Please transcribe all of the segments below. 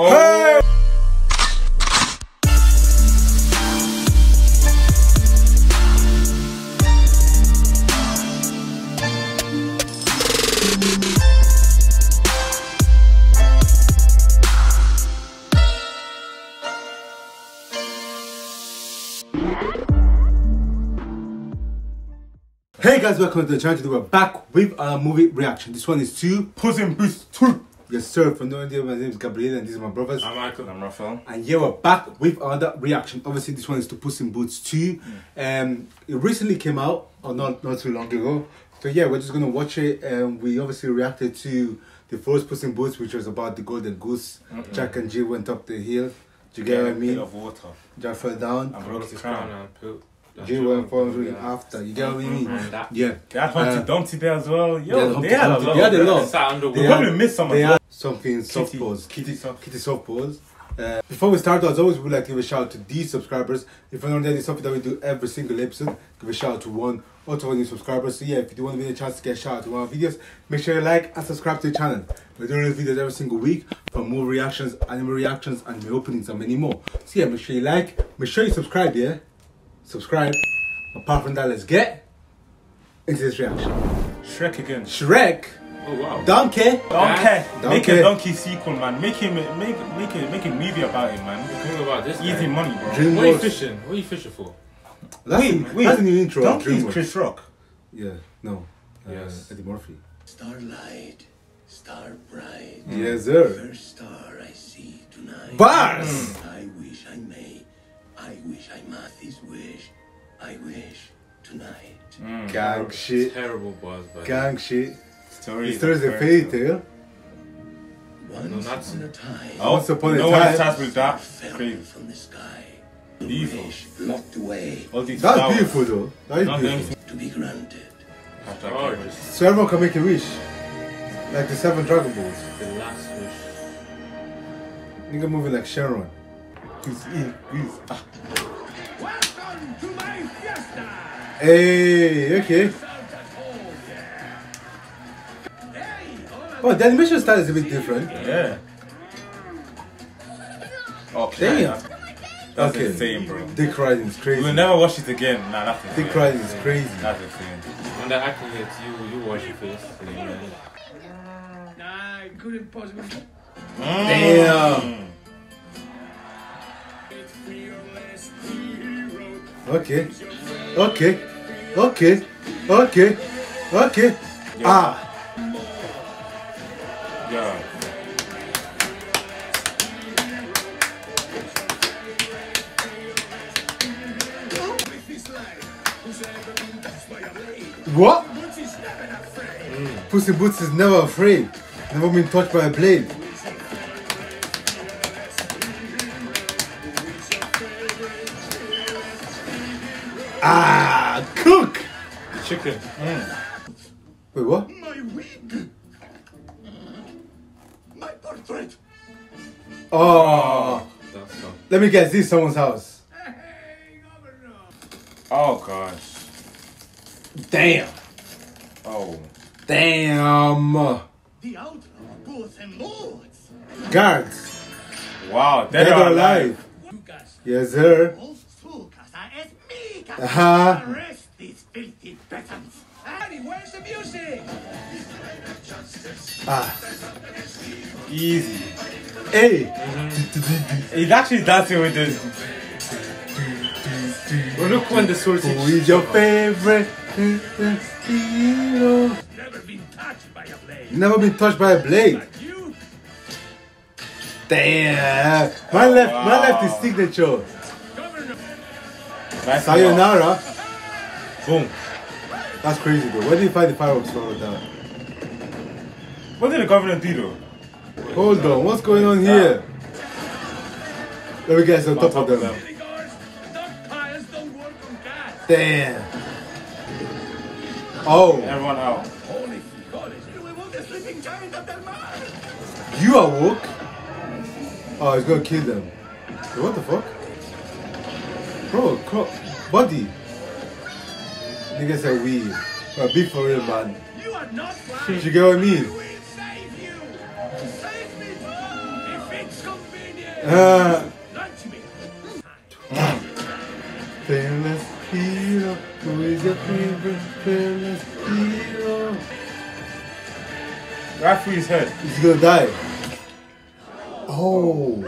Oh. Hey! Hey guys, welcome to the channel. Today we're back with our movie reaction. This one is to Puss in Boots 2. Yes sir, for no idea, my name is Gabriel and these are my brothers. I'm Michael. I'm Raphael. And yeah, we're back with another reaction. Obviously this one is to Puss in Boots 2. It recently came out, or not too long ago. So yeah, we're just going to watch it. We obviously reacted to the first Puss in Boots, which was about the Golden Goose. Jack and Jill went up the hill. Do you get what I mean? Of water. Jack fell down. I broke his crown and pooped. Jay went following after, you get what I mean? Yeah. They had Humpty Dumpty there as well. Yo, they had a lot. We probably missed some of them. Something soft balls. Kitty soft balls. Before we start, as always, we'd like to give a shout out to these subscribers. If you're not there, it's something that we do every single episode. Give a shout out to one or to new subscribers. So yeah, if you do want to get a chance to get a shout out to one of our videos, make sure you like and subscribe to the channel. We're doing these videos every single week for more reactions, anime reactions, anime openings, and many more. So yeah, make sure you like, make sure you subscribe, yeah? Subscribe. Apart from that, let's get into this reaction. Shrek again. Shrek. Oh wow. Donkey. Make a donkey sequel, man. Make a movie about it, man. Think about this. Easy money, bro. Dream what are you fishing? What are you fishing for? Wait. That's a new intro. Donkey is Chris Rock. Yeah. No. Yes. Eddie Murphy. Starlight, star bright. Yes, sir. First star I see tonight. Bars. I wish I may. I wish I must this wish. I wish tonight. Gang shit. Terrible buzz, but gang shit. Story's a fairy tale. Once upon a time. Once upon a time. No one starts with that. Fell from the sky. Beautiful. Locked away. That's beautiful though. That's beautiful. To be granted. So everyone can make a wish. Like the 7 Dragon Balls. The last wish. Nigga moving like Sharon. Welcome to my fiesta. Hey, okay. Oh, the animation style is a bit different. Yeah. Okay. Damn. That's okay. Insane, bro. Dick Riding is crazy. We'll never watch it again. Nah, that's insane. Dick Riding is crazy. That's insane. When that actor hits you watch your face. Nah, I couldn't possibly. Damn. Okay. Yeah. Yeah. What? Puss in Boots is never afraid. Never been touched by a blade. Ah, cook! The chicken. Wait, what? My wig! My portrait! Oh! That's not... Let me guess, this is someone's house. Oh, gosh. Damn! Oh. Damn! The outlaw goes and lords! Guards! Wow, dead or alive! Yes, sir. Arrest these filthy peasants. Harry, where's the music? Easy. Hey! He's actually dancing with this. Well, look when the sword is. Who is your favorite? Never been touched by a blade. Never been touched by a blade. Damn. My left is signature. Nice. Sayonara. Boom. That's crazy though. Where did you find the fireworks from with that? What did the governor do though? Hold on, what's going on here? Let me guess, on top of them. Damn. Oh. Everyone out. You awoke? Oh, he's gonna kill them. What the fuck? Bro, crop, buddy. Niggas are weird. But big for real, man. You are not blind. You get what I mean? We will save you. Save me, bro. If it's Fearless hero, who is your favorite fearless hero? Right for his head. He's gonna die. Oh.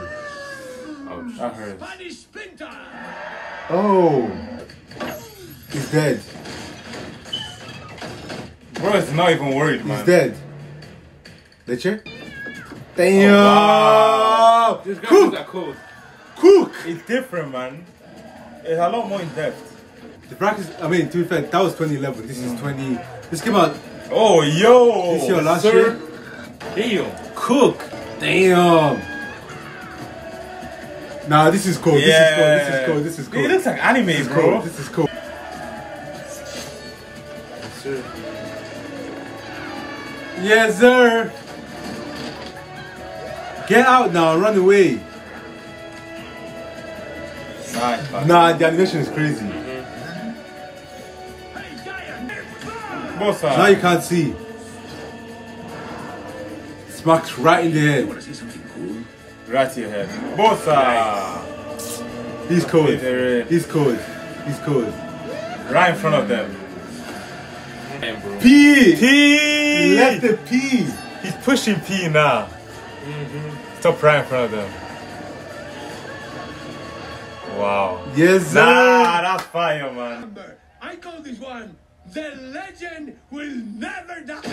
Ouch. That hurts. Oh. He's dead. Bro is not even worried, man. He's dead. Ledger? Damn! Oh, wow. This guy Cook! That cool. Cook! It's different, man. It's a lot more in depth. The practice, I mean, to be fair, that was 2011. This is 20. This came out. Oh, yo! This year, last year? Damn! Cook! Damn! Nah, this is cool. Yeah. This is cool. This is cool. This is cool. It looks like anime, this bro. Cool. This is cool. Yes, sir. Yes, sir. Get out now, run away. Nah, the animation is crazy. Now you can't see. Smacks right in the head. Right to your head. Bossa! He's cold. He's cold. He's cold. Right in front of them. P! P! Left the P! He's pushing P now. Stop right in front of them. Wow. Yes, sir. Nah, that's fire, man. I call this one the legend will never die. This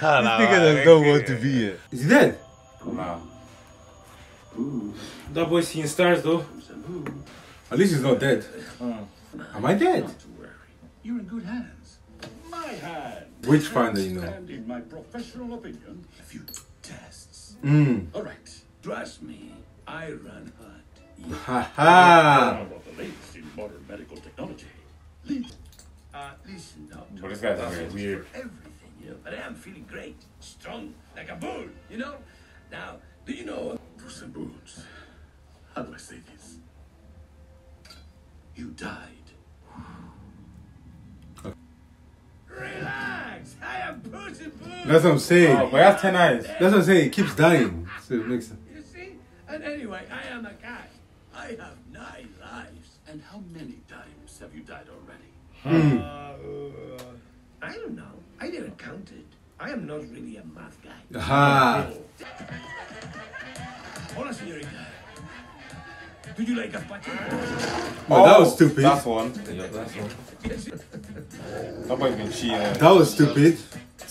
nigga does not want to be here. Is he dead? Nah. That boy's seeing stars, though. At least he's not dead. Am I dead? Not to worry. You're in good hands. Witchfinder, you know. In my professional opinion, a few tests. All right, trust me. I run hot. Ha ha! The latest in modern medical technology. Listen, doctor. But this guy's weird. Everything, you know. But I am feeling great, strong, like a bull, you know. Now, do you know? Puss in Boots. How do I say this? You died. Relax, I am Puss in Boots. That's what I'm saying. Oh, but that's 10 eyes. That's what I'm saying. It keeps dying. So it makes sense. You see? And anyway, I am a guy. I have 9 lives. And how many times have you died already? I don't know. I didn't count it. I am not really a math guy. Aha. Hola, señorita. Did you like a pacha? Oh, that was stupid. That's one. Yeah, that's one. That might be cheating. That was stupid.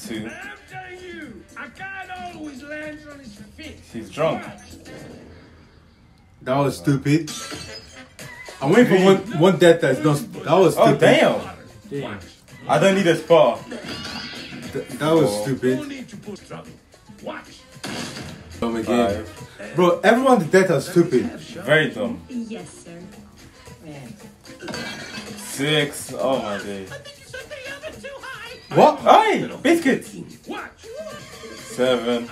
Two. I'm telling you, a cat always lands on his feet. He's drunk. That was stupid. I'm waiting for one death that's not. That was stupid. Oh, damn. I don't need a spot. That was stupid. Watch. Dumb again. Bro, everyone did that as stupid. Very dumb. Yes, sir. Man. 6. Oh my day. What? Hey, biscuit. 7.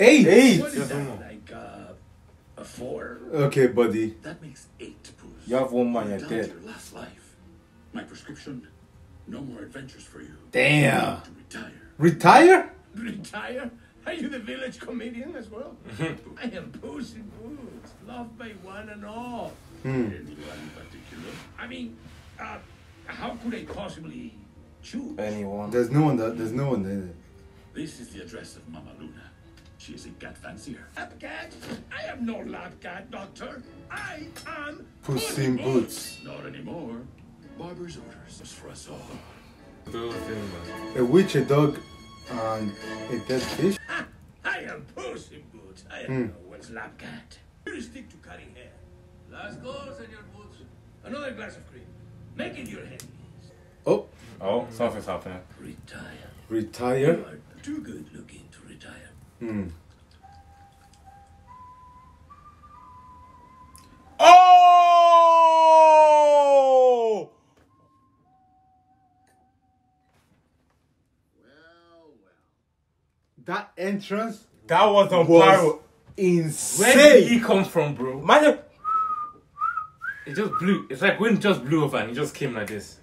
8. Like a 4. Okay, buddy. That makes 8. You have one man, you're dead. Last life. My prescription. No more adventures for you. Damn. Retire? Are you the village comedian as well? I am Puss in Boots, loved by one and all. Anyone in particular? I mean, how could I possibly choose? Anyone. There's no one there. This is the address of Mama Luna. She is a cat fancier. Lab cat? I am no lab cat, doctor. I am Puss in Boots. Not anymore. Barber's orders was for us all. A witch, a dog, and a dead fish. I am Puss in Boots. I am no one's lap cat. You stick to cutting hair. Last goals and your boots. Another glass of cream. Make it your head. Oh, something's happening. Retire. You are too good looking to retire. Oh! That entrance, that was on pyro. Insane. Where did he come from, bro? It just blew. It's like wind just blew over and he just came like this.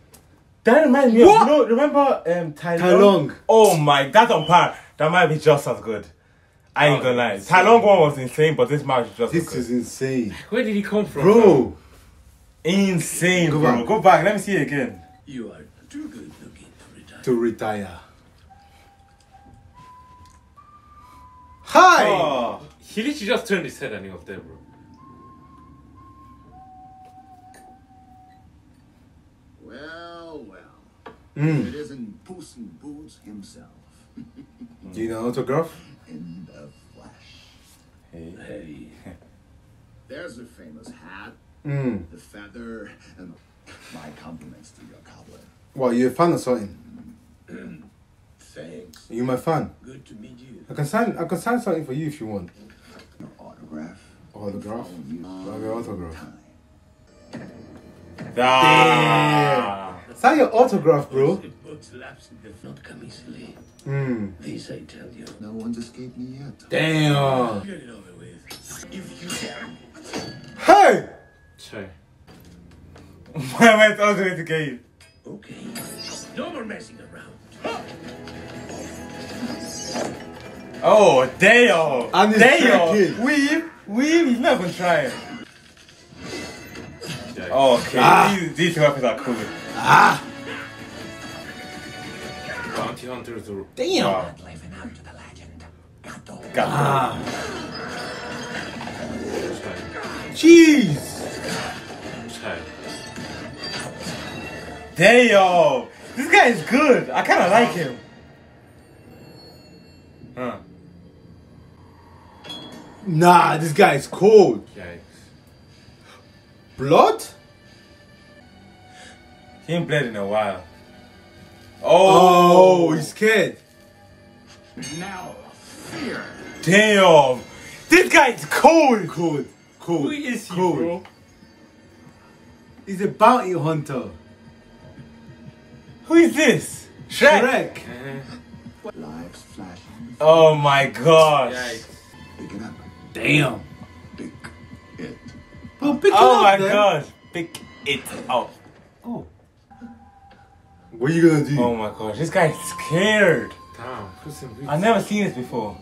That reminds me of, you know, remember Tai Lung? Oh my, that's on par. That might be just as good. I ain't gonna lie. Tai Lung one was insane, but this match was just as good. This is insane. Where did he come from? Bro. Insane, go bro. Back. Go back. Let me see it again. You are too good looking to retire. Hi! Oh, he literally just turned his head and he was there, bro. Well, well. Mm. It isn't Puss in Boots himself. Do you know autograph? In the flash. Hey. Hey. There's a famous hat. Mm. The feather and my compliments to your cobbler. Well, you're a fan or something? Thanks. Are you my fan? Good to meet you. I can sign something for you if you want. An autograph. Autograph? Autograph. Damn. Sign your autograph, bro. Not come easily. Mm. This I tell you. No one's escaped me yet. Damn. Get it over with. If you can. Hey! Sorry. Why am I talking to the game? Okay. No more messing around. Oh, Dale! Dale! He's not even trying. Okay, these weapons are cool. Bounty hunters are. Damn! Wow. Living up to the legend. Jeez! Damn! This guy is good. I kind of like him. Huh? Nah, this guy is cold. Yikes! Blood? He ain't bled in a while. Oh, he's scared. Now fear. Damn! This guy is cold. Cool. Who is he, bro? He's a bounty hunter. Who is this? Shrek. Lives flashing. Oh my gosh. Pick it up. Damn. Pick it. Well, pick it up, my gosh. Pick it up. Oh. What are you gonna do? Oh my gosh, this guy is scared. Damn. I've never seen this before.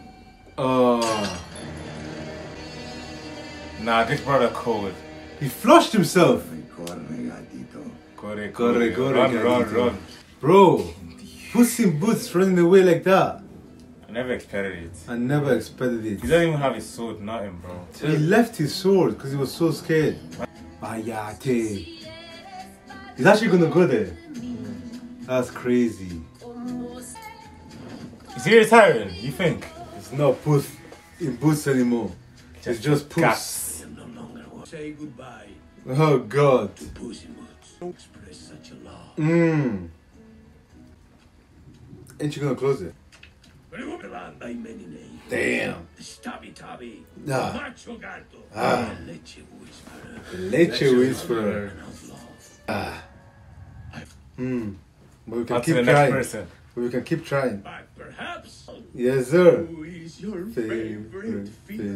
Nah, this brother cold. He flushed himself. Run. Bro, Puss in Boots running away like that. I never expected it. He doesn't even have his sword, nothing, bro. He left his sword because he was so scared. Bayate. He's actually gonna go there. That's crazy. Is he retiring, you think? It's not Puss in Boots anymore. It's just Puss. Say goodbye. Oh God. Express such a love. Mm. Ain't you gonna close it? Damn. Leche whisperer. But we can keep trying. But perhaps. Yes, sir. Who is your favorite?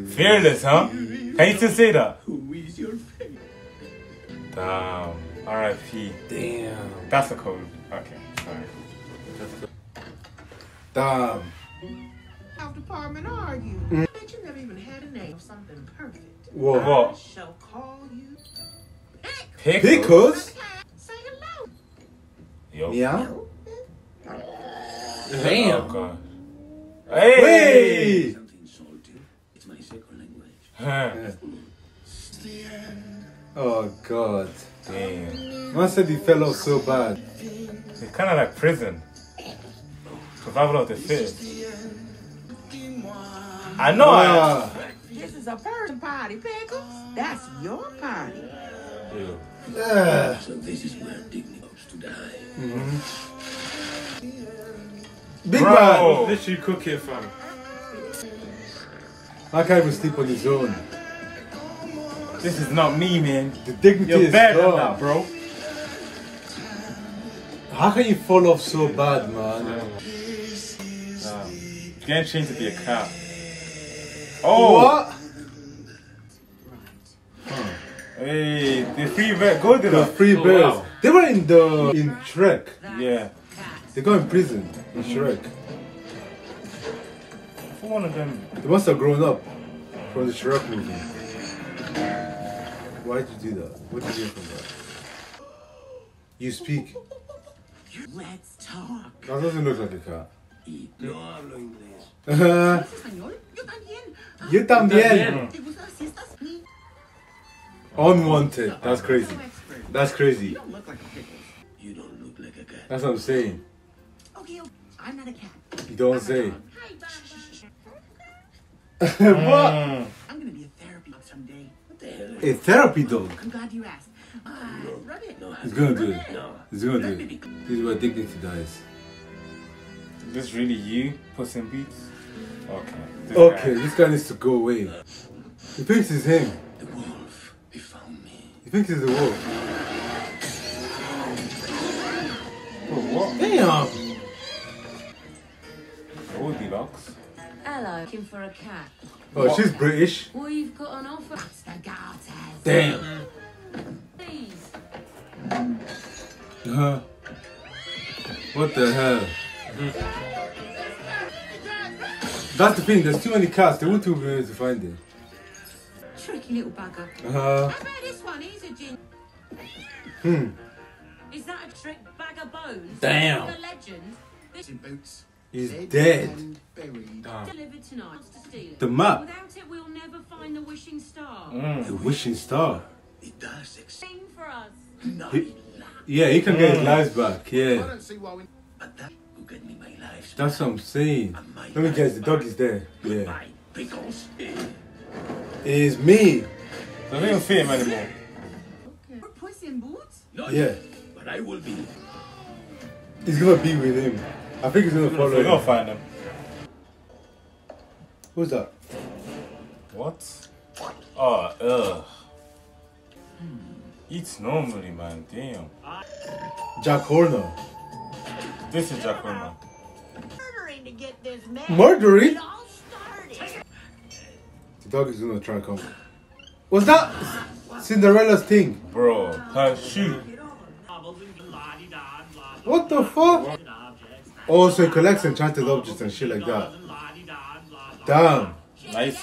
Fearless, huh? Can you still say that? Who is your favorite? Damn. R.I.P. Damn. That's a code. Okay, sorry. Damn. How department are you? But you never even had a name of something perfect. Whoa, whoa. I shall call you Pecos. Say hello. Yo. Yeah. Damn. Oh, God. Hey! Something salty. It's my second language. Oh, God. Damn. Man said he fell off so bad. It's kind of like prison. Survival of the fittest. I know. This is a person party, Pickles. That's your party. Yeah. So this is where dignity goes to die. Big man! Literally cook here, fam. I can't even sleep on his own. This is not me, man. The dignity is bad than that, bro. How can you fall off so bad, man? You can't change to be a cat. Oh! What? Hey, the free bird. Go to the free birds. They were in the Shrek. Yeah. They go in prison in Shrek. For one of them. They must have grown up from the Shrek movie. Why did you do that? What did you get from that? You speak. Let's talk. That doesn't look like a cat. No hablo inglés. Yo también. Unwanted. That's crazy. That's crazy. You don't look like a pickle. You don't look like a cat. That's what I'm saying. Okay, I'm not a cat. You don't say. What? I'm gonna be a therapy dog someday. What the hell? A therapy dog? I'm glad you asked. Rub it. No, it's gonna do it. No. It's gonna do it. This is where dignity dies. Is this really you, Puss in Boots? Okay. This guy needs to go away. He thinks it's him. The wolf. He found me. He thinks it's the wolf. Bro, what? Damn! Oh, deluxe. Hello, looking for a cat. Oh, what? She's British. We've got an offer. That's the garters. Damn. Please. Huh? What the hell? That's the thing, there's too many cats, they won't be able to find it. Tricky little bugger. I bet this one, he's a gin. Is that a trick bag of bones? Damn. The legend. This in Boots. He's dead. Delivered tonight. The map. Without it, we'll never find the wishing star. The wishing star. It does explain for us. No. Yeah, he can get his lives back. Yeah. I don't see why we. Get me my life. That's what I'm saying. Let me guess, the dog is there. Yeah. Pecos. It's me. I don't even fear him anymore. Okay. We're Puss in Boots? No, yeah. But I will be. He's gonna be with him. I think he's gonna follow him. We're gonna find him. Who's that? What? Oh, ugh. Eats normally, man. Damn. Jack Horner. This is Jack Horner. Murdering to get this man. Murdering? It all started. The dog is gonna try and come. What's that? Cinderella's thing. Bro, her shoe. What the fuck? Oh, so he collects enchanted objects and shit like that. Damn. Nice.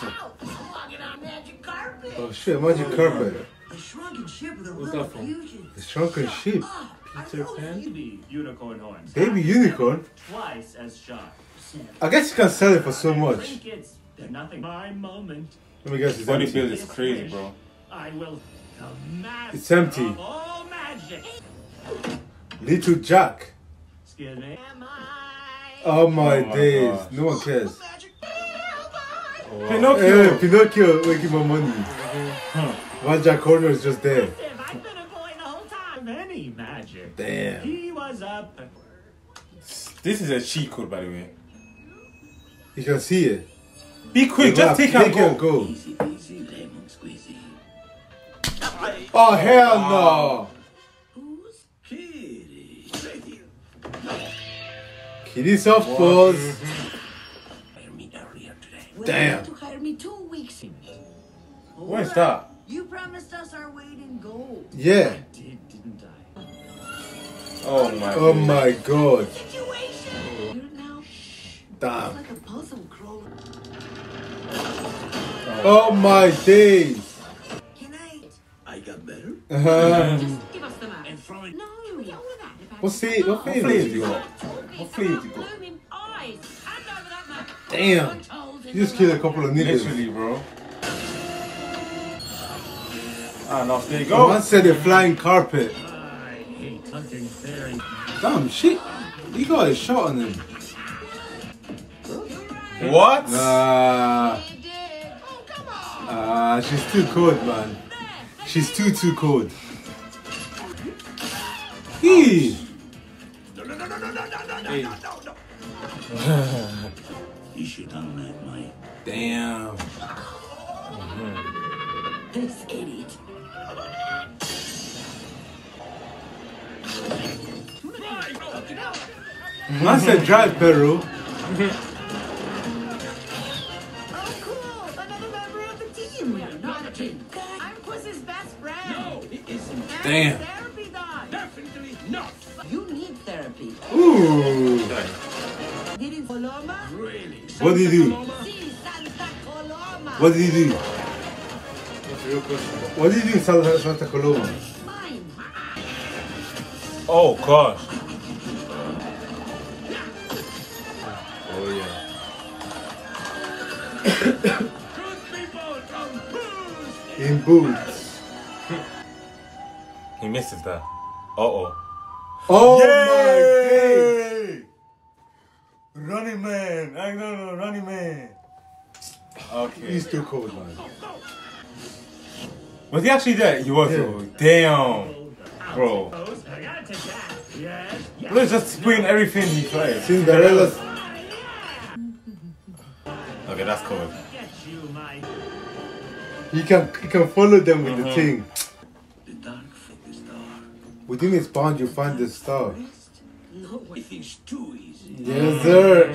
Oh shit, magic carpet. The shrunken ship with a little fusion. The shrunken ship. Peter Pan? Baby unicorn horns. Baby unicorn? Twice as sharp. I guess you can sell it for so much. They're nothing. My moment. Let me guess, his bodybuild is crazy, bro. I will. It's empty. Oh, magic. Little Jack. Excuse me. Oh my days. Gosh. No one cares. Oh, wow. Pinocchio. Hey, Pinocchio making my money. One Jack Horner is just there. Magic. Damn. He was up. This is a cheat code, by the way. You can see it. Be quick, just take out go. Easy, easy, lemon squeezy. Oh hell no! Who's Kitty? Right here. Kitty soft balls. Hire me earlier today. Damn. You hired me 2 weeks in. What is that? You promised us our weight in gold. Yeah. Oh my! Oh my God! Damn! Oh my days! I got better. Just give us the map. No, what flavor you got? What flavor you got? Damn! You just killed a couple of niggas. Literally, bro. And off they go. One said a flying carpet. Damn shit! He got a shot on him. What? She's too cold, man. She's too cold. He. You should unlock my. Damn. This idiot. Man said drive, Perrito. Oh cool, another member of the team. We are not a team. I'm Puss's best friend. No, it isn't. Damn. Ooh. Really? What did you do? What did you do? That's a real question. What did you do in Santa Coloma? Oh gosh. Oh yeah. In Boots. He misses that. Uh-oh. Oh yay! My day! Running man. I don't know, running man. Okay. He's too cold, man. Was he actually there? He was. Yeah. Damn. Bro. Let's just spin everything he tries. Cinderella's. Okay, that's cool. He can follow them with the thing. Within his pond, you find the star. No, it's too easy. Yes, sir.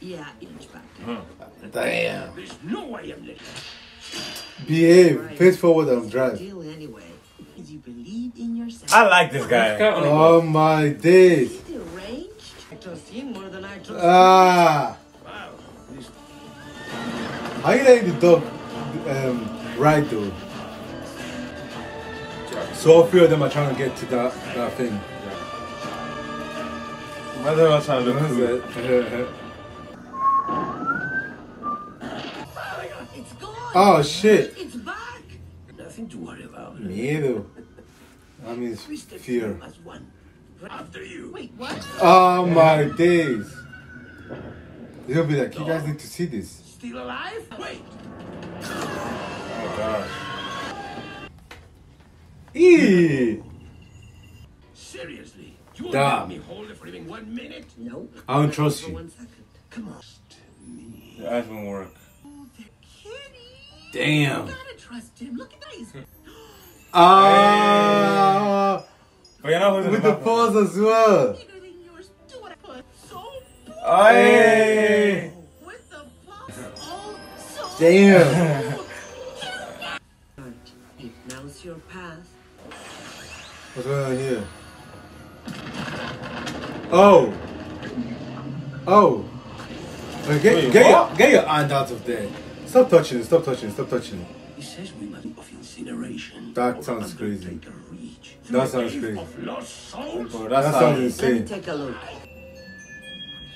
Yeah, it's back. Damn. There's no way I'm late. Behave. Face forward and drive. I like this guy. Oh my days. Ah. Wow. How you like the dog? Right though. So few of them are trying to get to that thing. I don't know what I'm trying to look at. It's gone. Oh shit. It's back. Nothing to worry about. Miedo. I mean fear. After you. Wait, what? Oh my days. They'll be like, you guys need to see this. Still alive? Wait. Oh gosh. Eee. Seriously, you won't let me hold it for even 1 minute? No. I don't trust you. Come on. Your eyes won't work. Oh, they're kitty. Damn. You gotta trust him. Look at these. Ah. With the paws as well. Hey. With the paws. Oh, so damn. Your path. What's going on here? Oh! Oh! Get your hand out of there. Stop touching it, stop touching it, stop touching it. He says we must of incineration. That sounds crazy. That sounds crazy. Oh, that sounds insane. Take a look.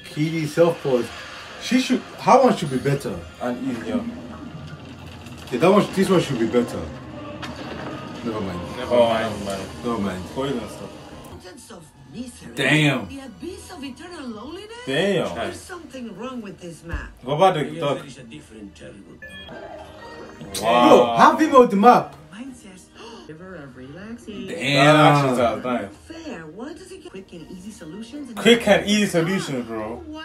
Kitty self-pause. She should. How one should be better and easier? Yeah, that one. This one should be better. Never mind. Never mind. Poison stuff. Damn. The abyss of eternal loneliness. Damn. There's something wrong with this map. What about the dog? Wow. Yo, have him on the map. Mine says, "River of relaxing." Damn. That nice. Fair. What does it get? Quick and easy solutions. Quick and easy solutions, bro. Wow.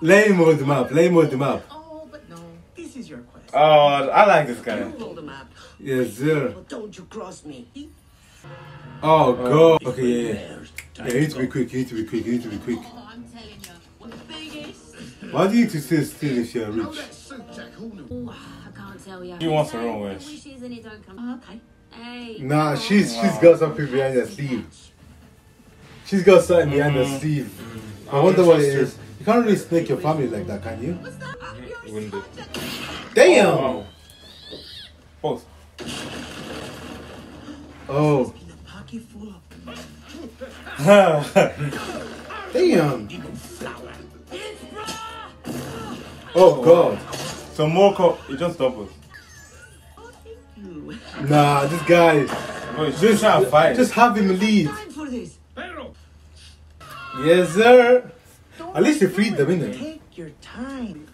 Lay him on the map. Lay him on the map. Oh, but no. This is your quest. Oh, I like this guy. You roll the map. Yes, sir. Don't you cross me? Oh god. Okay, yeah. You need to be quick. You need to be quick. Oh, I'm telling you. Why do you need to stay still if you're rich? Oh, I can't tell you. She wants her own wish. Okay. Hey. Nah, she's got something behind her sleeve. She's got something behind her sleeve. I wonder what it is. You can't really snake your family like that, can you? What's that? Damn. Oh, wow. Pause. Oh. Damn. Oh god. So more it just doubles. Nah, this guy. Boy, just fight. Just have him leave. Yes, sir. At least you freed them, innit? Take your time.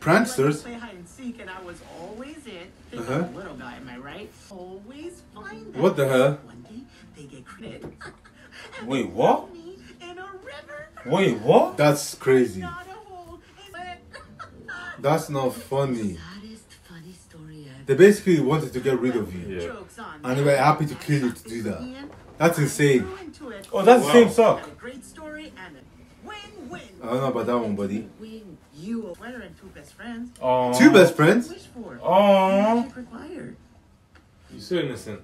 Pranksters? I play hide and seek, and I was always it. Little guy, am I right? Always find them. What the hell? One day they get credit. Wait, what? Wait, what? That's crazy. That's not funny. They basically wanted to get rid of you, and they were happy to kill you to do that. That's insane. Oh, that's the same sock. I don't know about that one, buddy. You and two best friends. Aww. Two best friends? Oh. You're so innocent.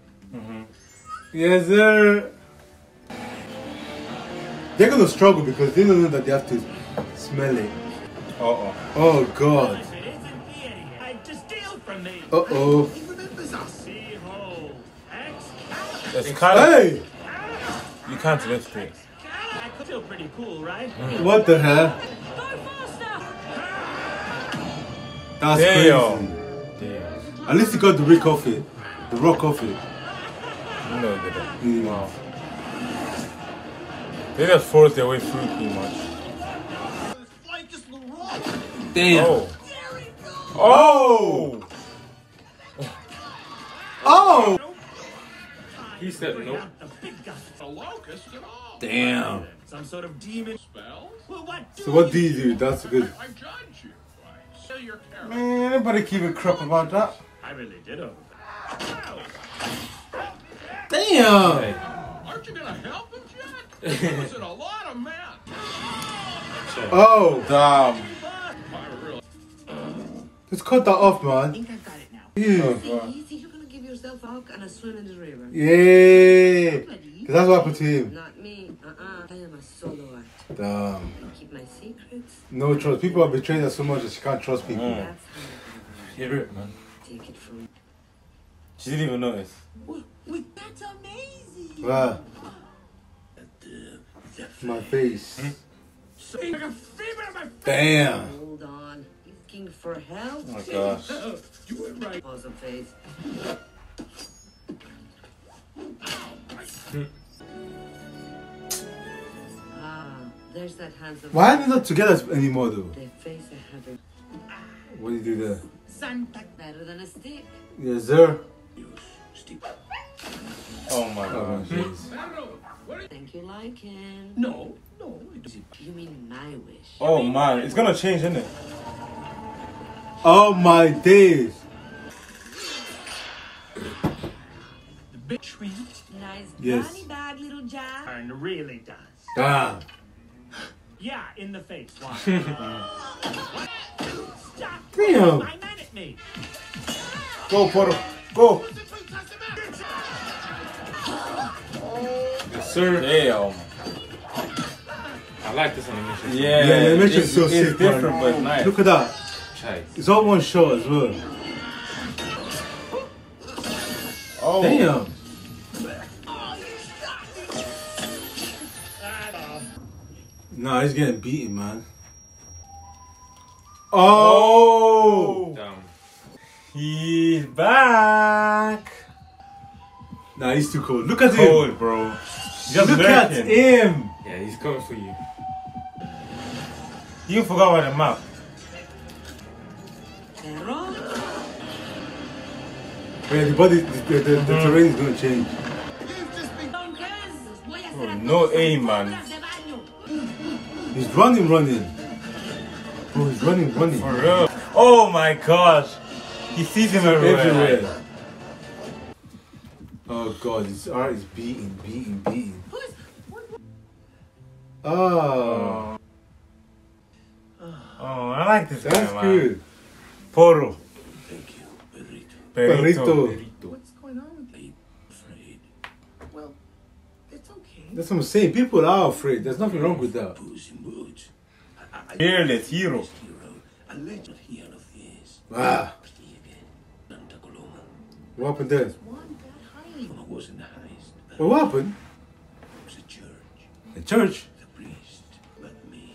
Yes, sir. They're gonna struggle because they don't know that they have to smell it. Uh-oh. Oh God. Uh-oh. It's kind of, hey! You can't lift it. I could feel pretty cool, right? Mm. What the hell? Go faster! That's crazy. Damn. At least he got the rock off it. The rock off it. No, they didn't. Mm. Wow. They just forced their way through too much. Damn. Oh. Oh! Oh! He said no. Damn. Some sort of demon spell. Well, what do so what do you do? That's good. I judge you. Sell your character. Man, anybody give a crap about that? I really did over that. Damn. Hey. Aren't you gonna help him, Jack? It was a lot of math. Oh, damn. Just cut that off, man. I think I got it now. Yeah. Walk and a swim in the river. Yeah, because that's what happened to him. Not me. I am a solo act. Damn. I keep my secrets. No trust. People are betraying her so much that she can't trust people. Yeah. She ripped, man. Take it from. She didn't even notice. Well, that's amazing. Wow. My face. Hmm? Damn. Hold on. Looking for help? Oh my gosh. You were right. Pause of faith. There's that handsome. Why are they not together anymore though? They face a heaven. What do you do there? Santa better than a stick. Yes, sir. Oh my gosh. Think you like him? No, no. You mean my wish? Oh man, it's gonna change, isn't it? Oh my days. Treat. Nice, yes. Johnny bag, little Jack. And really does. Ah. Yeah, in the face. Why? Stop. Damn. I meant at me. Go, Porto. Go. Yes, sir. Damn. I like this animation. Yeah, the animation is so sick. It's different, but nice. Look at that. Nice. It's all one shot as well. Oh. Damn. Nah, he's getting beaten, man. Oh! Damn. He's back. Nah, he's too cold. Look at him. Cold, bro. Just look at him. Yeah, he's coming for you. You forgot about the map. Wait, the body, the terrain is gonna change. Oh, no aim, man. He's running. Bro, he's running. For real. Oh my gosh. He sees him everywhere. Oh God, his heart is beating. Oh. Oh, I like this guy, man. That's good. Poro. Thank you, Perrito. What's going on with you? Afraid. Well, it's okay. That's what I'm saying. People are afraid. There's nothing wrong with that. Fearless hero. A legend here of his. Wow. Santa Coloma. What happened there? What happened? It was a church. A church? The priest, but me.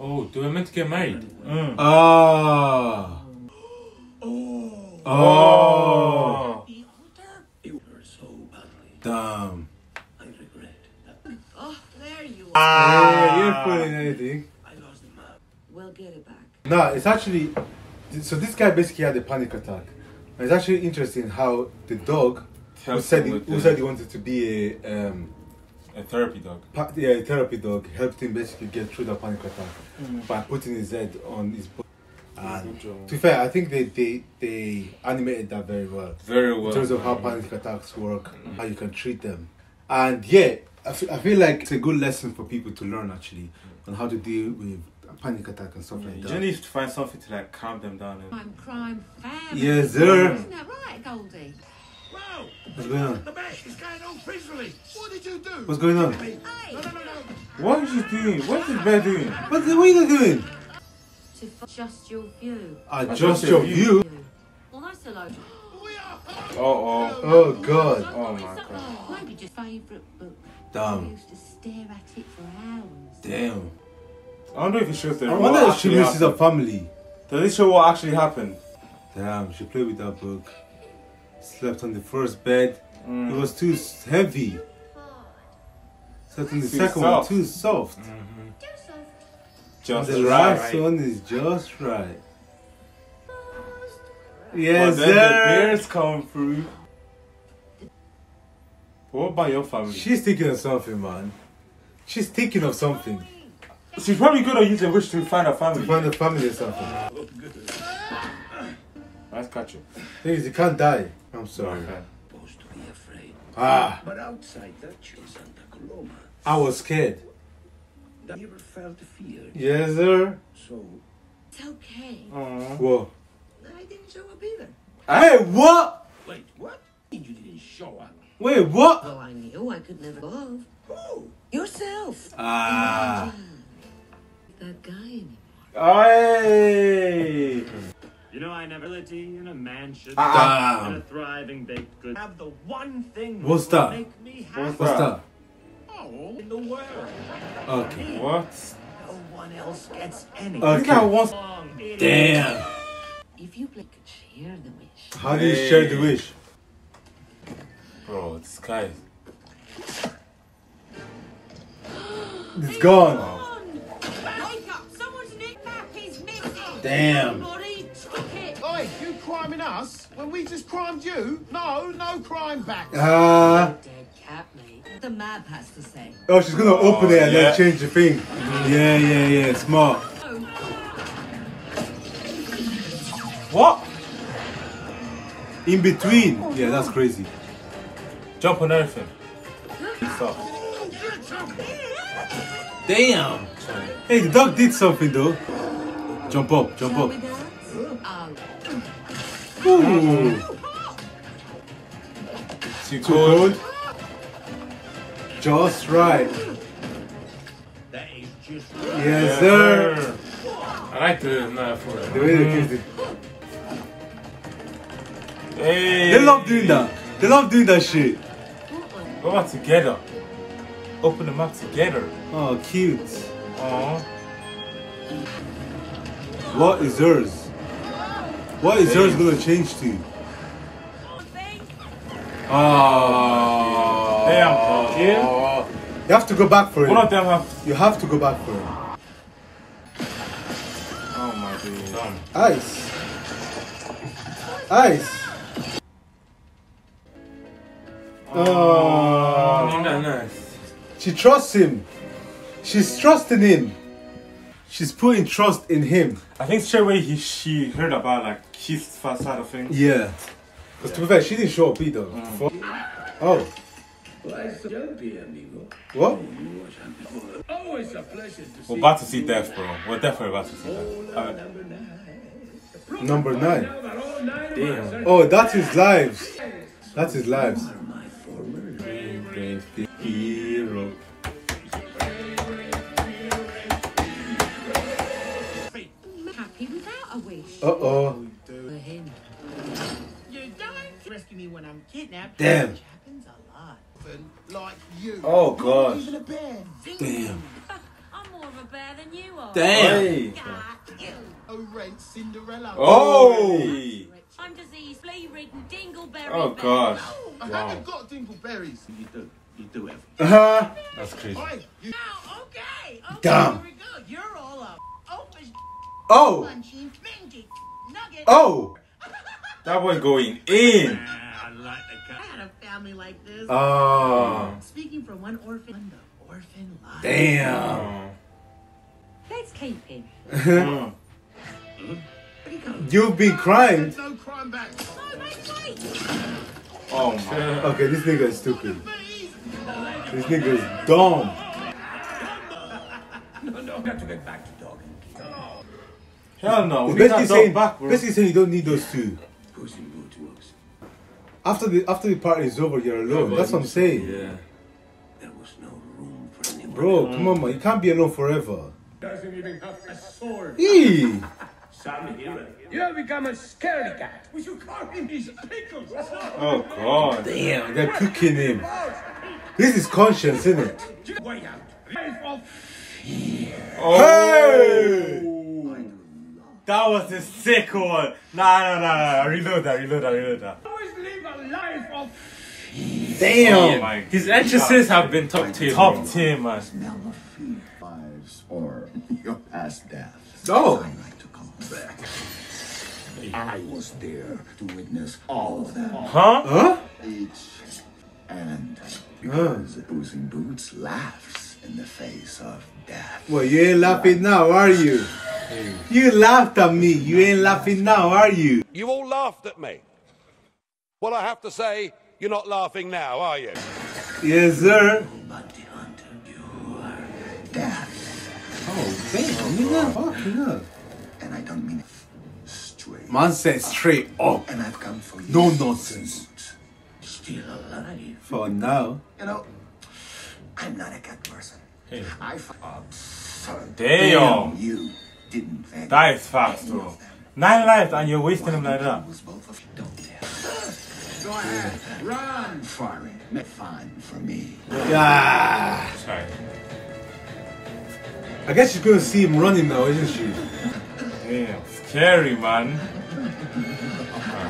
Oh, they were meant to get married. Ah. Oh. Oh. You were so badly. Damn. I regret that. Oh, there you are. Ah. You're putting anything. We'll get it back. Nah, it's actually, so this guy basically had a panic attack. And it's actually interesting how the dog, who said he wanted to be a therapy dog. Yeah, a therapy dog helped him basically get through the panic attack by putting his head on his body. And to be fair, I think they animated that very well. Very well. In terms of how panic attacks work, how you can treat them. And yeah, I feel like it's a good lesson for people to learn actually on how to deal with panic attack and stuff like that. You need to find something to like calm them down. And... I'm crime family. Yes, sir. Isn't that right, Goldie? Whoa! What's going on? The match is going on peacefully. What did you do? What's going on? Hey. No. What is she doing? What's this bear doing? What's the waiter doing? To adjust your view. Adjust your view? Well, that's a load. Uh oh. Oh god. Oh my god. Maybe just favourite book. Damn. I used to stare at it for hours. Damn. I wonder if it shows them. I wonder if she misses her family. Does it show what actually happened? Damn, she played with that book. Slept on the first bed. Mm. It was too heavy. Slept on the second one, too soft. Mm-hmm. Just the last one is just right. Yes, but then the bears come through. What about your family? She's thinking of something, man. She's thinking of something. She's probably gonna use a wish to find her family. To find her family or something. Nice catch. Thing is, you can't die. I'm sorry. Okay. Supposed to be afraid. Ah. But outside that, you're Santa Coloma. I was scared. I never felt fear. Yes, sir. So. It's okay. Aww. Whoa. I didn't show up either. Hey, what? Wait, what? You didn't show up. Wait, what? Well, I knew I could never love. Who? Yourself. Ah. That guy anymore. Hey. You know, I never lived in a mansion. Ah. In a thriving baked good. Have the one thing that will make me happy. What's that? Oh, in the world. Okay. What? No one else gets anything. Okay. Damn. If you could share the wish. How do you share the wish? Bro, this guy. It's gone. Wake up! Someone's knickknack is missing. Damn. Oi, you criming us when we just crimed you? No, no crime back. Dead cat, mate. The map has to say. Oh, she's gonna open it and then change the thing. Yeah. Smart. What? In between? Yeah, that's crazy. Jump on everything. Stop. Damn! Hey, the dog did something though. Jump up, jump up. Ooh. Too cold. Just right. That is just right. Yes, sir. I like the knife for it. The way they kissed it. Hey. They love doing that. They love doing that shit. Go back together. Open them up together. Oh, cute. Aww. What is yours? What is yours gonna change to? Oh. Damn. Yeah. You have to go back for it. One of them have. You have to go back for it. Oh my god. Ice. Ice. Oh, nice. She trusts him. She's trusting him. She's putting trust in him. I think straight away she heard about like his first side of things. Yeah. Because to be fair, she didn't show up either. Oh. What? Always a pleasure to see. We're about to see death, bro. We're definitely about to see death. Number 9. Damn. Oh, that's his lives. That's his lives. Hero. Happy without a wish. Uh-oh. You don't rescue me when I'm kidnapped. Damn. Which happens a lot. Like you. Oh gosh. Damn. I'm more of a bear than you are. Damn. Oh, rent Cinderella. Oh. I'm disease, flea-ridden, dingleberry. Oh gosh. I haven't got dingleberries. You do. You do it. That's crazy. Oi, you... No, okay. Damn. Here we go. You're all up. Oh. That was going in. I like the guy. I had a family like this. Oh. Speaking for one orphan, the orphan life. Damn. Let's keep it. You've been crying. No crime back. No, wait. Oh my. Okay, this nigga is stupid. This nigga is dumb. No, we have to get back to dog. Hell no. Basically saying you don't need those two. After the party is over, you're alone. That's what I'm saying. Yeah. There was no room for anyone. Bro, come on, man. You can't be alone forever. Doesn't even have a sword. Eee! You have become a scaredy cat. Would you call him these pickles? Oh, God. Damn, they're cooking him. This is conscience, isn't it? Way out. Life of fear. Oh. Hey! That was a sick one. Nah. Reload that. Always live a life of fear. Damn. Oh my God. These entrances have been top tier. Top tier, man. Smell of fear. Lives or your past death. Oh. I like to come back. I was there to witness all of them. Huh? Each and because Puss in Boots laughs in the face of death. Well, you ain't laughing now, are you? You laughed at me. You ain't laughing now, are you? You all laughed at me. Well, I have to say, you're not laughing now, are you? Yes, sir. Bounty hunter, you are death. Oh, damn. You're not fucking up. And I don't mean straight. Man said straight up. And I've come for you. No nonsense. Still alive. For now. You know, I'm not a cat person. Hey. I absurd. Damn. You. That is fast, bro. 9 lives and you're wasting them like that. Go ahead, run, farming. Fine for me. Yeah. Sorry. I guess she's gonna see him running now, isn't she? Damn, scary, man.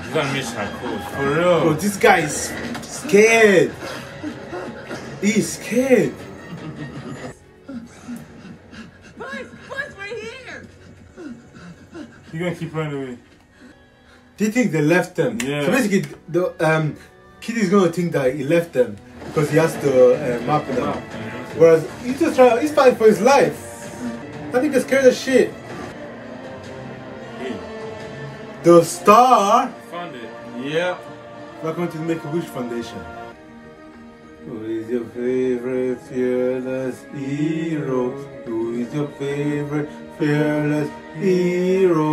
She's gonna miss her coach, for real. Bro, this guy is scared. He's scared. You're gonna keep running away. They think they left them. Yeah. So basically, the kid is gonna think that he left them because he has to map them. Wow. Whereas he's just trying. He's fighting for his life. I think they're scared as shit. Hey. The star. Found it. Yeah. Welcome to the Make-A-Wish Foundation. Who is your favorite fearless hero? Who is your favorite fearless hero?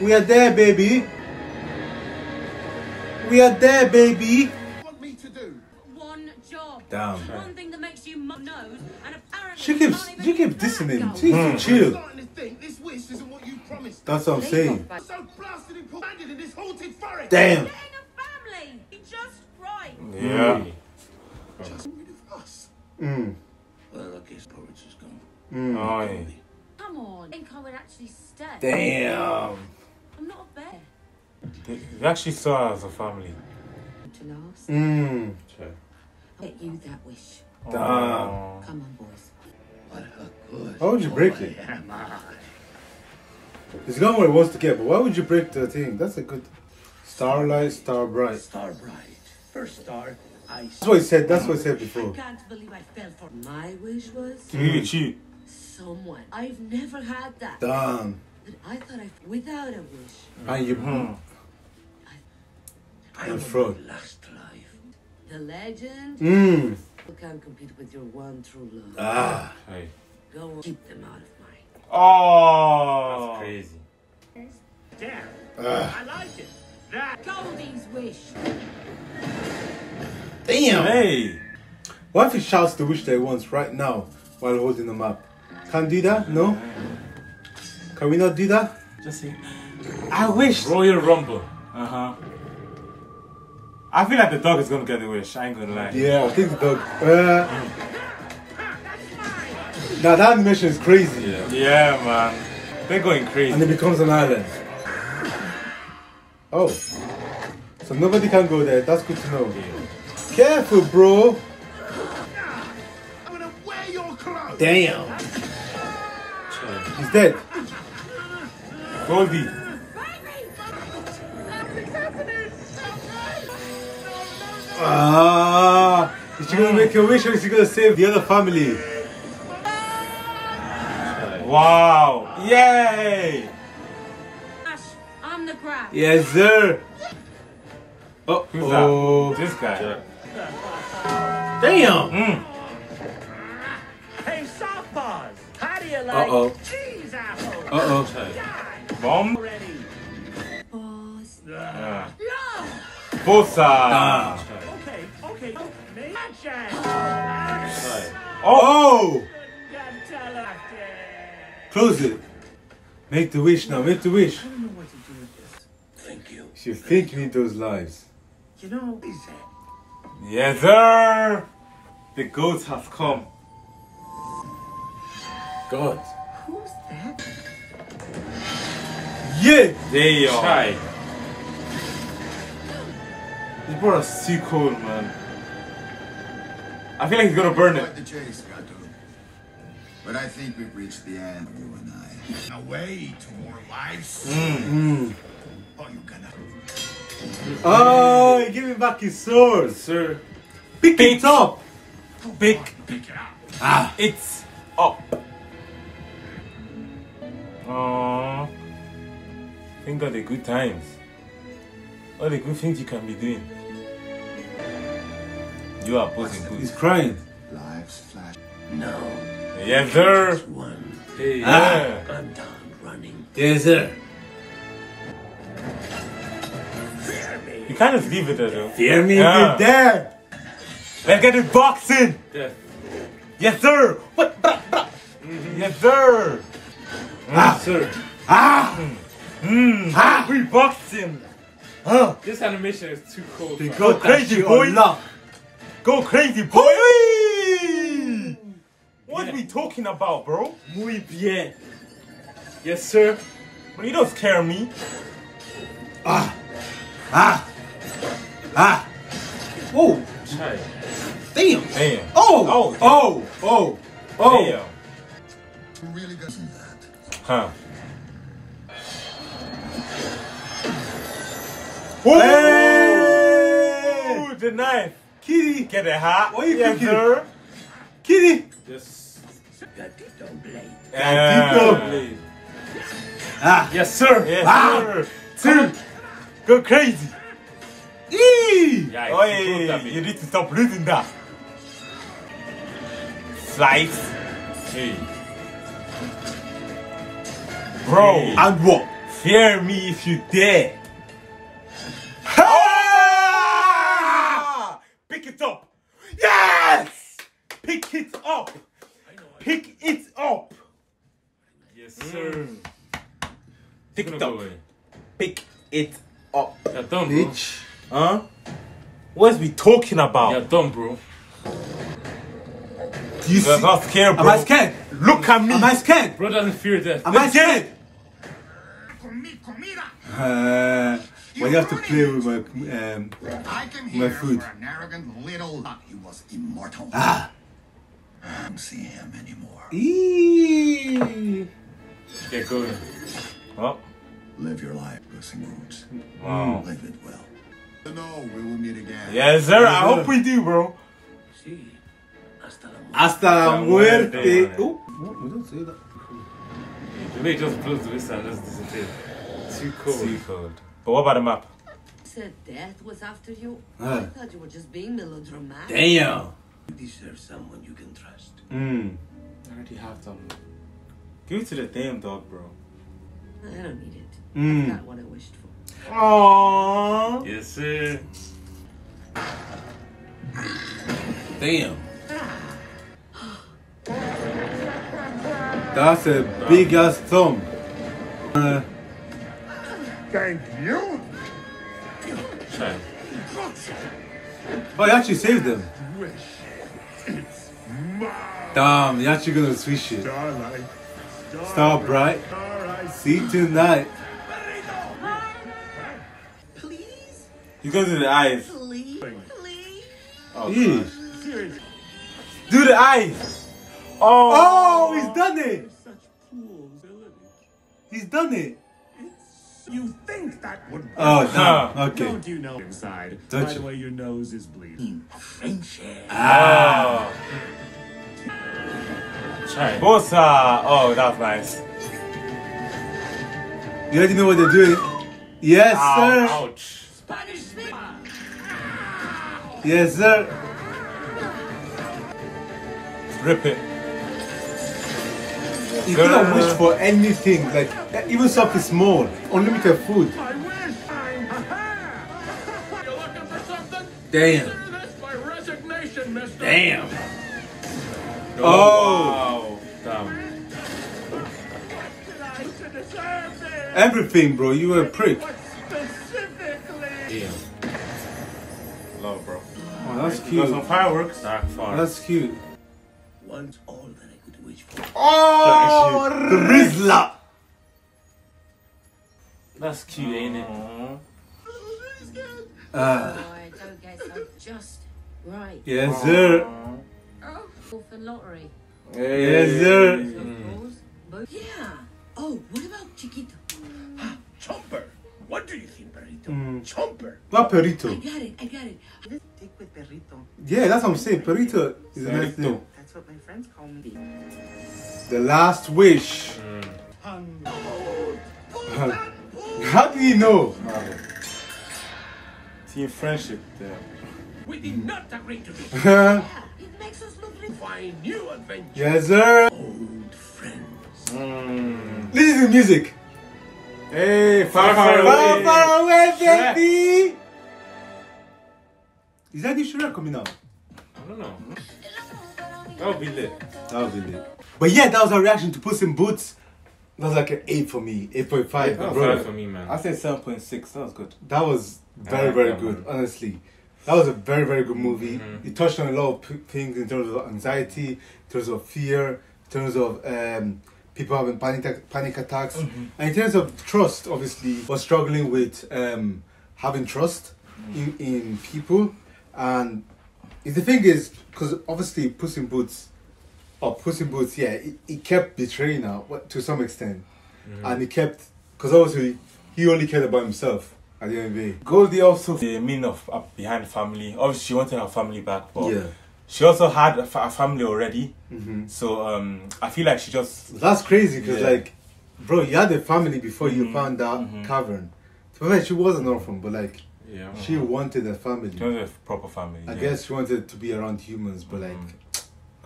We are there, baby. We are there, baby. What me to do? One job. Damn. One thing that makes you mum knows, and apparently she keeps dissing him. Jeez, chill. This wish isn't what you promised. That's what I'm saying. So blasted and commanded in this haunted forest. Damn. Getting a family. He just right. Yeah. Just rid of us. Well, I guess porridge is gone. Aye. Come on, I think I would actually stay. Damn. I'm not a bear. They actually saw us as a family. To last. Sure. I'll get you that wish. Damn. Oh. Come on, boys. What a good. Why would you break it? It's not what it wants to get, but why would you break the thing? That's a good. Starlight, star bright. Star bright. First star. That's what he said. That's what he said before. I can't believe I fell for my wish was to really cheat. Someone I've never had that. Damn. But I thought I without a wish. And you, I'm fraud. Last life. The legend. You can't compete with your one true love. Ah. Hey. Go keep them out of mine. Oh. That's crazy. Damn. I like it. That Goldie's wish. Damn! Hey! What if he shouts the wish they want right now while holding the map? Can't do that? No? Can we not do that? Just say, I wish! Royal Rumble. I feel like the dog is gonna get the wish, I ain't gonna lie. Yeah, I think the dog. Now that animation is crazy. Yeah. Yeah, man. They're going crazy. And it becomes an island. Oh. So nobody can go there, that's good to know. Yeah. Careful, bro. I'm gonna wear your clothes. Damn. He's dead. Goldie. Ah, is she gonna make a wish or is she gonna save the other family? Wow. Yay. I'm the crab. Yes, sir. Oh, who's that? Oh. This guy. Sure. Damn! Hey, softballs! How do you like cheese apples? Bomb? Ready. Boss. Yeah. No! Bossa! Okay, okay. Matcha! Oh! Close it. Make the wish now. Make the wish. I don't know what to do with this. Thank you. She thinking in those lives. You know, yes, sir. The goats have come. God. Who's that? Yeah, they are. Chai. He brought a seacoal, man. I feel like he's gonna burn it. The chase, but I think we've reached the end, you and I. Away to more lives. Mm-hmm. Oh, you gonna? Oh, give me back his sword, sir. Pick it up. Pick it up. Ah, it's up. Oh, think of the good times. All the good things you can be doing. You are posing good. He's crying. Lives flash. No. Yes, sir. One. Hey, yeah. I'm done running. Yes, sir. Fear me. You can't just leave it there, though. Fear me, yeah. Dead. Let's get it boxing. Death. Yes, sir. What? Mm-hmm. Yes, sir. Ah, sir. Ah. Mm. Ah. We boxing. Huh? This animation is too cold. Go crazy, boy. Go crazy, boy. What are we talking about, bro? Muy bien. Yes, sir. But you don't scare me. Ah. Ah. Ah. Oh. Damn. Damn. Oh. Oh. Oh. Oh. Oh. Damn. Who really doesn't that? Huh. Ooh, hey! The knife. Kitty. Get it hot. What are you thinking? Sir. Kitty. Yes. Gatito blade. Gatito blade. Ah. Yes, sir. Yes, sir. Go crazy. Eee. Yeah, you need to stop losing that. Slice. Hey. Bro. Hey. And what? Fear me if you dare. Pick it up. Yes! Pick it up. Pick it up. Yes, sir. Pick it up. Pick it up. You're done, bro. Bitch. Huh? What is we talking about? You're done, bro. Do you see? I'm not scared, bro. Am I scared? Look at me. Am I scared? Bro doesn't fear death. Am I scared? Well, you have to play with my my food. An arrogant little lot. He was immortal. Ah. I don't see him anymore. Eee. Get going. Oh. Live your life, Puss in Boots. Wow. Live it well. No, we will meet again. Yes, sir. I hope we do, bro. Sí. Hasta la muerte. Oh, we don't say that. The way it just blows the whistle and just disappears. Too cold. Too cold. But what about the map? Said death was after you. I thought you were just being melodramatic. Damn. You deserve someone you can trust. I already have someone. Give it to the damn dog, bro. I don't need it. That's not what I wished for. Aww. Yes, sir. Damn. That's a big ass thumb. Thank you. Oh, you actually saved them. Damn, you're actually gonna swish it. Star bright. See you tonight. Please. You go to the eyes. Please. Oh, gosh. Do the eyes. Oh, he's done it. He's done it. You think that would be? Oh, no. Okay. Don't you know inside? By the way, your nose is bleeding. Friendship. Ah. Bossa. Oh, that's nice. You already know what they're doing. Yes, sir. Ouch. Spanish speaker. Yes, sir. Rip it. You could have wished for anything, like even something small, unlimited food. I wish. You're looking for something? Damn. Damn. Oh! Wow. Damn. Everything, bro. You were a prick. Damn. Love, bro. Oh, that's cute. Got some fireworks. That's cute. Once all that I could wish for. Oh, the Rizla. That's cute, ain't it? I don't guess I'm just right. Yes, sir. Oh, for lottery. Yes, sir. Yeah. Oh, what about Chiquito? Chomper. What do you think, Perrito? Chomper. Not Perrito. I got it. Let's stick with Perrito. Yeah, that's what I'm saying. Perrito is the next thing. That's what my friends call me. The Last Wish. How do you know? Team friendship there. We did not agree to this. It makes us look like find new adventures. Yes, sir. Old friends. This is the music. Hey, far away, baby. Is that the Shrek coming out? I don't know. That would be lit. But yeah, that was our reaction to Puss in Boots. That was like an 8 for me, 8.5. 8.5 for me, man. I said 7.6. That was good. That was very good, honestly. That was a very good movie. It touched on a lot of things in terms of anxiety, in terms of fear, in terms of people having panic attacks, and in terms of trust. Obviously, was struggling with having trust in people. And the thing is, because obviously, Puss in Boots. Oh, Puss in Boots, yeah, he kept betraying her to some extent. And he kept, because obviously he only cared about himself at the end of the day. Goldie also, the meaning of behind family, obviously she wanted her family back, but she also had a family already. So I feel like she just... That's crazy, because like, bro, you had a family before you found that cavern. She was an orphan, but like, she wanted a family. She wanted a proper family. I guess she wanted to be around humans, but like...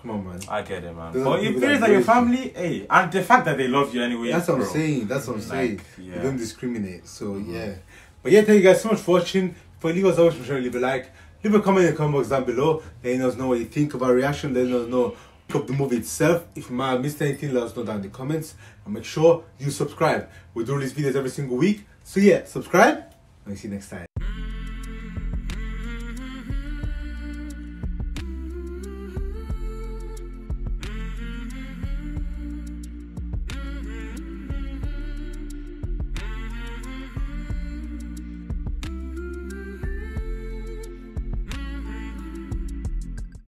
Come on, man. I get it, man. But it feels like your family, hey, and the fact that they love you anyway. That's what I'm saying. That's what I'm saying. Yeah. You don't discriminate. So yeah. But yeah, thank you guys so much for watching. For leave us always for sure, leave a like, leave a comment in the comment box down below, letting us know what you think of our reaction, letting us know of the movie itself. If you might have missed anything, let us know down in the comments. And make sure you subscribe. We do these videos every single week. So yeah, subscribe and we'll see you next time.